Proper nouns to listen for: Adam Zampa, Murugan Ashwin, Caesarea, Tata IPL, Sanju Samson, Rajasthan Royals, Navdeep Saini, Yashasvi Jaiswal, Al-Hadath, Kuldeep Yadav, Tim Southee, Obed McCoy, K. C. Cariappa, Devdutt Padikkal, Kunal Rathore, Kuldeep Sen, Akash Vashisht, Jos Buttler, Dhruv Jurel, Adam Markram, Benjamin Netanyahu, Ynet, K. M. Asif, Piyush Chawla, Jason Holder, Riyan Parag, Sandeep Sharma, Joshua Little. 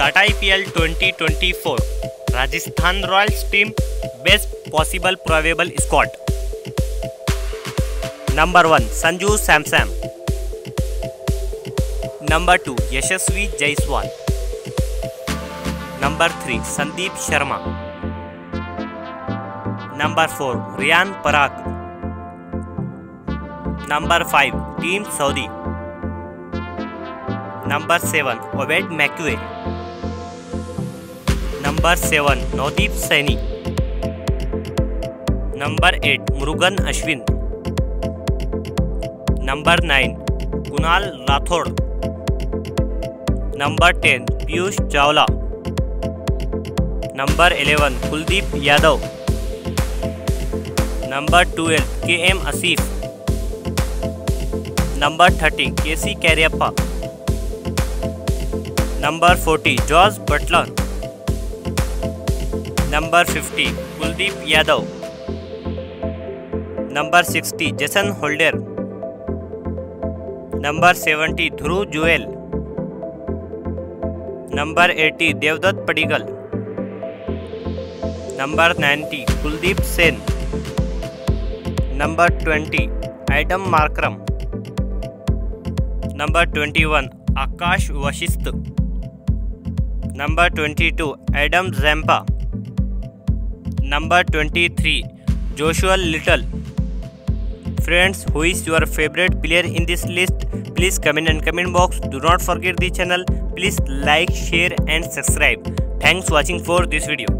Tata IPL 2024 Rajasthan Royals team best possible probable squad. Number 1 Sanju Samson. Number 2 Yashasvi Jaiswal. Number 3 Sandeep Sharma. Number 4 Riyan Parag. Number 5 Tim Southee. Number 7 Obed McCoy. Number 7 Navdeep Saini. Number 8 Murugan Ashwin. Number 9 Kunal Rathore. Number 10 Piyush Chawla. Number 11 Kuldeep Yadav. Number 12 K. M. Asif. Number 30 K. C. Cariappa. Number 40 Jos Buttler. Number 50 Kuldeep Yadav. Number 60 Jason Holder. Number 70 Dhruv Jurel. Number 80 Devdutt Padikkal. Number 90 Kuldeep Sen. Number 20 Adam Markram. Number 21 Akash Vashisht. Number 22 Adam Zampa. Number 23 Joshua Little. Friends, who is your favorite player in this list? Please comment in comment box. Do not forget the channel. Please like, share and subscribe. Thanks watching for this video.